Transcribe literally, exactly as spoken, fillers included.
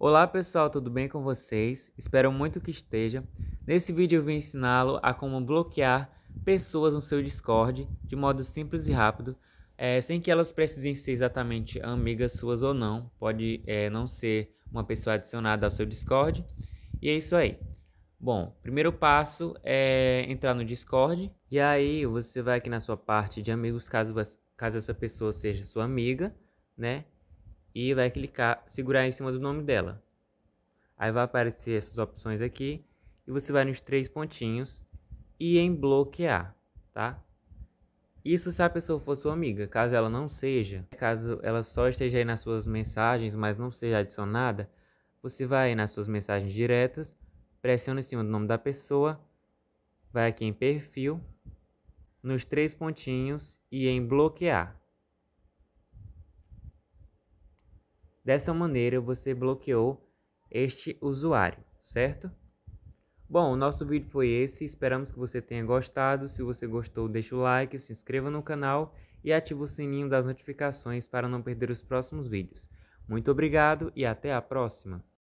Olá pessoal, tudo bem com vocês? Espero muito que esteja. Nesse vídeo eu vim ensiná-lo a como bloquear pessoas no seu Discord de modo simples e rápido, é, sem que elas precisem ser exatamente amigas suas ou não. Pode é, não ser uma pessoa adicionada ao seu Discord. E é isso aí. Bom, primeiro passo é entrar no Discord. E aí você vai aqui na sua parte de amigos, caso, caso essa pessoa seja sua amiga, né? E vai clicar, segurar em cima do nome dela. Aí vai aparecer essas opções aqui. E você vai nos três pontinhos e em bloquear, tá? Isso se a pessoa for sua amiga. Caso ela não seja, caso ela só esteja aí nas suas mensagens, mas não seja adicionada, você vai aí nas suas mensagens diretas, pressiona em cima do nome da pessoa, vai aqui em perfil, nos três pontinhos e em bloquear. Dessa maneira você bloqueou este usuário, certo? Bom, o nosso vídeo foi esse, esperamos que você tenha gostado. Se você gostou, deixa o like, se inscreva no canal e ative o sininho das notificações para não perder os próximos vídeos. Muito obrigado e até a próxima!